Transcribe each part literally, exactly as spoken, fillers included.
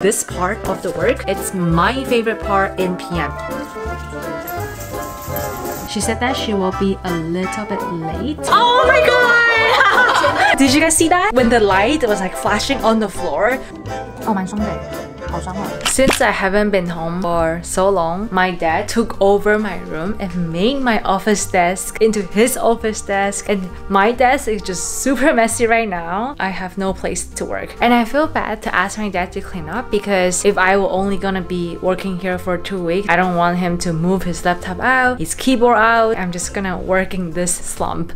This part of the work, it's my favorite part in P M. She said that she will be a little bit late. Oh my god! Did you guys see that? When the light was like flashing on the floor. Oh my god. Since I haven't been home for so long, my dad took over my room and made my office desk into his office desk, and my desk is just super messy right now. I have no place to work, and I feel bad to ask my dad to clean up because if I were only gonna be working here for two weeks, I don't want him to move his laptop out, his keyboard out. I'm just gonna work in this slump.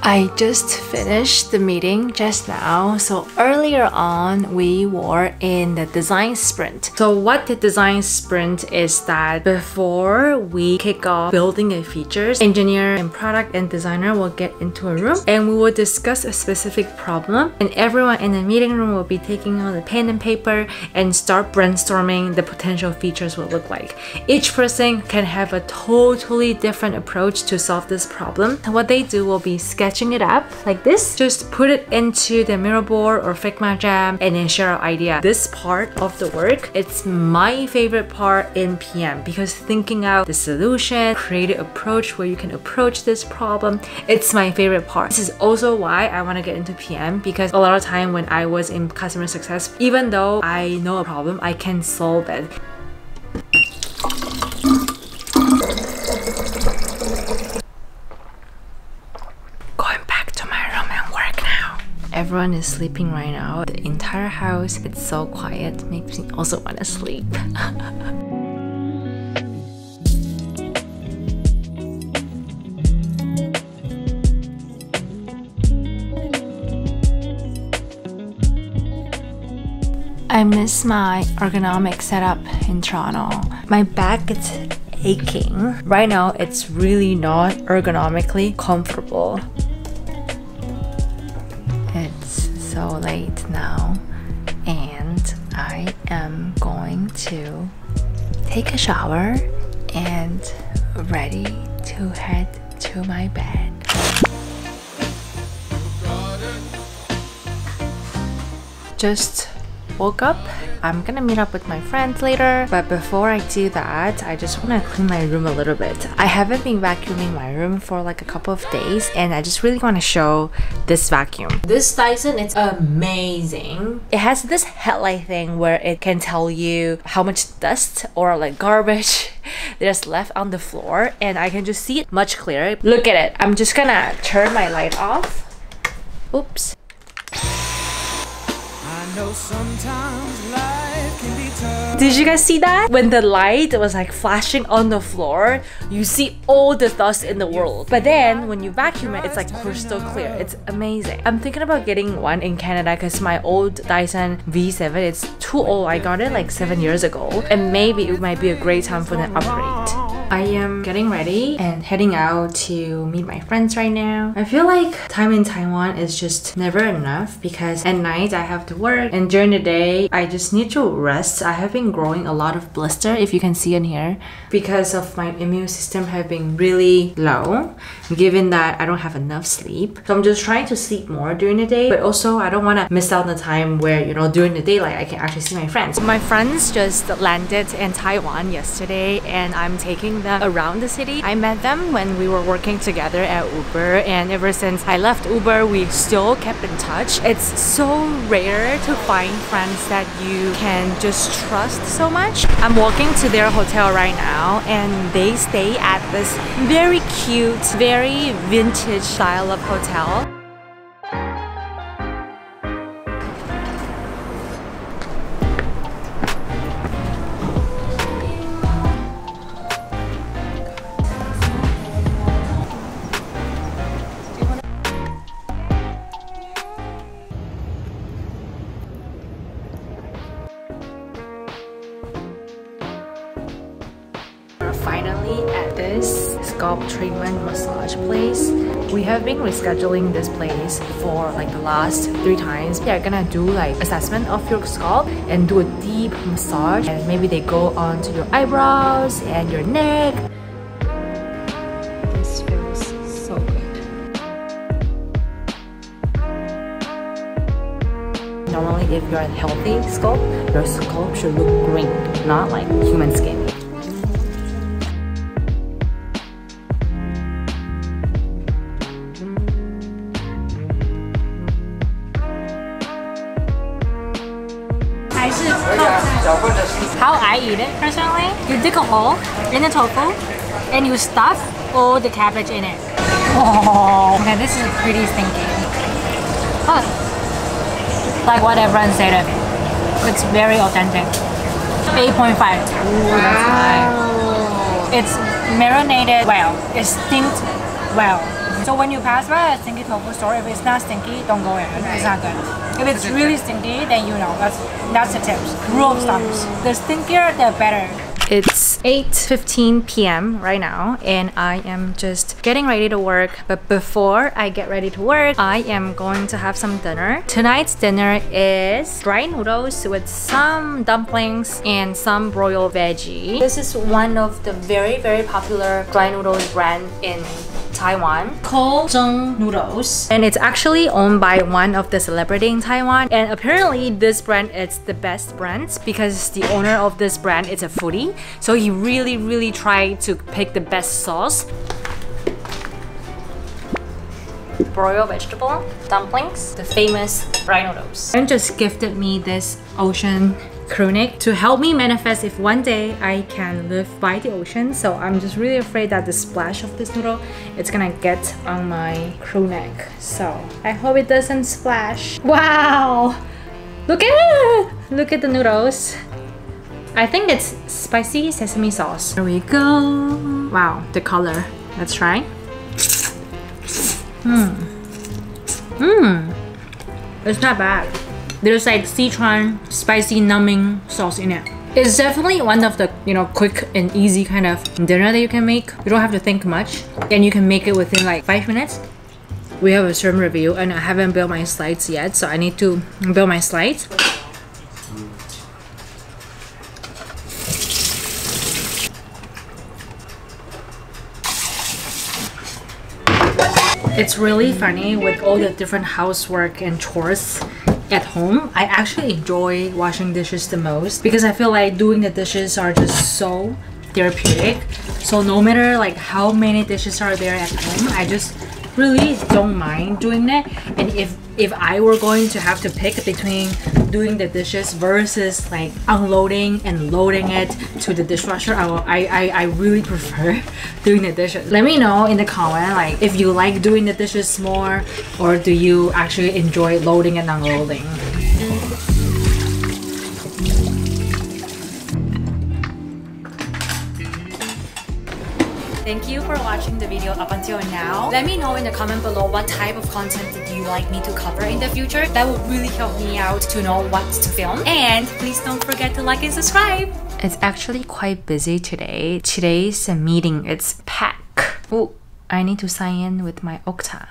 I just finished the meeting just now. So earlier on, we were in the design sprint. So what the design sprint is that before we kick off building a features, engineer and product and designer will get into a room and we will discuss a specific problem, and everyone in the meeting room will be taking out a pen and paper and start brainstorming the potential features will look like. Each person can have a totally different approach to solve this problem. And what they do will be sketching it up like this, just put it into the Miro board or Figma Jam and then share our idea. This part of the work, it's my favorite part in P M because thinking out the solution, creative approach where you can approach this problem, it's my favorite part. This is also why I want to get into P M, because a lot of time when I was in customer success, even though I know a problem, I can solve it. Everyone is sleeping right now. The entire house, it's so quiet, makes me also want to sleep. I miss my ergonomic setup in Toronto. My back gets aching. Right now, it's really not ergonomically comfortable. So late now, and I am going to take a shower and ready to head to my bed. Just woke up. I'm gonna meet up with my friends later, but before I do that, I just want to clean my room a little bit. I haven't been vacuuming my room for like a couple of days, and I just really want to show this vacuum. This Dyson, it's amazing. It has this headlight thing where it can tell you how much dust or like garbage there's left on the floor, and I can just see it much clearer. Look at it. I'm just gonna turn my light off. Oops. Sometimes life can be tough. Did you guys see that? When the light was like flashing on the floor, you see all the dust in the world. But then when you vacuum it, it's like crystal clear. It's amazing. I'm thinking about getting one in Canada because my old Dyson V seven, it's too old. I got it like seven years ago. And maybe it might be a great time for an upgrade. I am getting ready and heading out to meet my friends right now. I feel like time in Taiwan is just never enough because at night I have to work and during the day I just need to rest. I have been growing a lot of blister, if you can see in here, because of my immune system have been really low given that I don't have enough sleep. So I'm just trying to sleep more during the day, but also I don't want to miss out on the time where, you know, during the daylight I can actually see my friends. My friends just landed in Taiwan yesterday and I'm taking them around the city. I met them when we were working together at Uber, and ever since I left Uber we still kept in touch. It's so rare to find friends that you can just trust so much. I'm walking to their hotel right now and they stay at this very cute, very vintage style of hotel. Finally, at this scalp treatment massage place, we have been rescheduling this place for like the last three times. They're gonna do like assessment of your scalp and do a deep massage, and maybe they go on to your eyebrows and your neck. This feels so good. Normally if you're a healthy scalp, your scalp should look green, not like human skin. How I eat it personally, you dig a hole in the tofu and you stuff all the cabbage in it. Oh, okay, this is a pretty stinky. Oh, like what everyone said of it. It's very authentic. eight point five. Ooh, that's high. It's marinated well. It's steamed well. So when you pass by a stinky tofu store, if it's not stinky, don't go in. It's not good. If it's really stinky, then you know. That's that's the tips. Rule of thumbs. The stinkier, the better. It's eight fifteen p m right now, and I am just getting ready to work. But before I get ready to work, I am going to have some dinner. Tonight's dinner is dried noodles with some dumplings and some broiled veggie. This is one of the very, very popular dried noodles brand in Taiwan, Kozheng noodles, and it's actually owned by one of the celebrity in Taiwan. And apparently this brand is the best brand because the owner of this brand is a foodie, so he really really tried to pick the best sauce. Broiled vegetable, dumplings, the famous dried noodles. And just gifted me this ocean crew neck to help me manifest if one day I can live by the ocean. So I'm just really afraid that the splash of this noodle, it's gonna get on my crew neck. So I hope it doesn't splash. Wow! Look at it! Look at the noodles. I think it's spicy sesame sauce. Here we go. Wow, the color. Let's try. Hmm. Hmm. It's not bad. There's like Sichuan spicy numbing sauce in it. It's definitely one of the, you know, quick and easy kind of dinner that you can make. You don't have to think much and you can make it within like five minutes. We have a sermon review and I haven't built my slides yet, so I need to build my slides. It's really funny with all the different housework and chores at home. I actually enjoy washing dishes the most because I feel like doing the dishes are just so therapeutic. So no matter like how many dishes are there at home, I just really don't mind doing that. And if if I were going to have to pick between doing the dishes versus like unloading and loading it to the dishwasher, I will, I, I, I really prefer doing the dishes. Let me know in the comment like if you like doing the dishes more or do you actually enjoy loading and unloading. Thank you for watching the video up until now. Let me know in the comment below what type of content did you like me to cover in the future. That would really help me out to know what to film. And please don't forget to like and subscribe. It's actually quite busy today. Today's meeting, it's packed. Oh, I need to sign in with my Okta.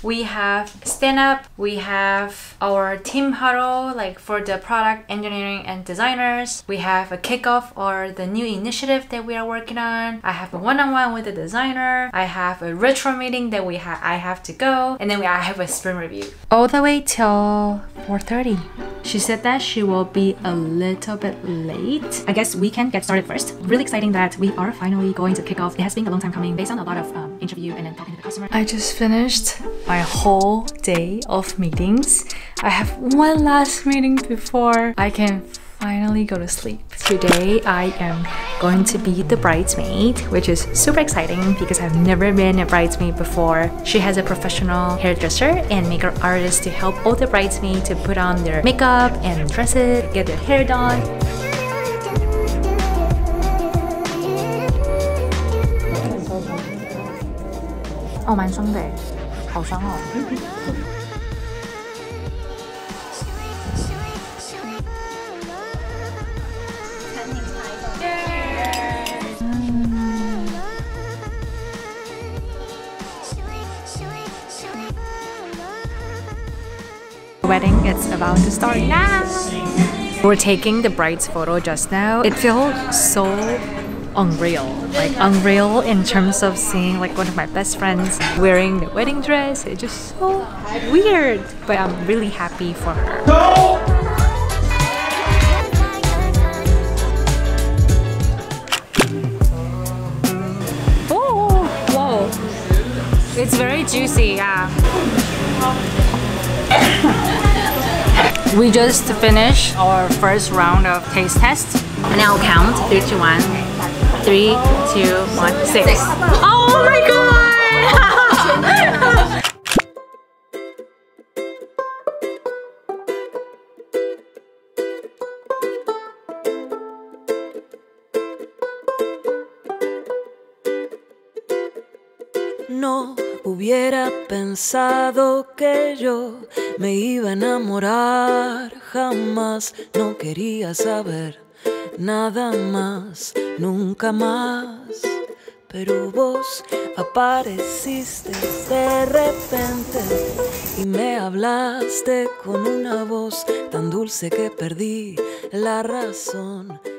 We have stand-up, we have our team huddle like for the product engineering and designers. We have a kickoff or the new initiative that we are working on. I have a one-on-one with the designer. I have a retro meeting that we have. I have to go. And then we I have a sprint review. All the way till four thirty. She said that she will be a little bit late. I guess we can get started first. Really exciting that we are finally going to kick off. It has been a long time coming based on a lot of um, interview and then talking to the customer. I just finished my whole day of meetings. I have one last meeting before I can finally go to sleep. Today I am going to be the bridesmaid, which is super exciting because I've never been a bridesmaid before. She has a professional hairdresser and makeup artist to help all the bridesmaids to put on their makeup and dress it, get their hair done. Oh, man, Sunday. Wedding, it's about to start now. We're taking the bride's photo just now. It feels so unreal, like unreal in terms of seeing like one of my best friends wearing the wedding dress. It's just so weird, but I'm really happy for her. No! Oh, whoa! It's very juicy, yeah. We just finished our first round of taste test. And I'll count three, two, one. three, two, one, six. six. Oh my god! No hubiera pensado que yo me iba a enamorar jamás, no quería saber nada más, nunca más. Pero vos apareciste de repente y me hablaste con una voz tan dulce que perdí la razón.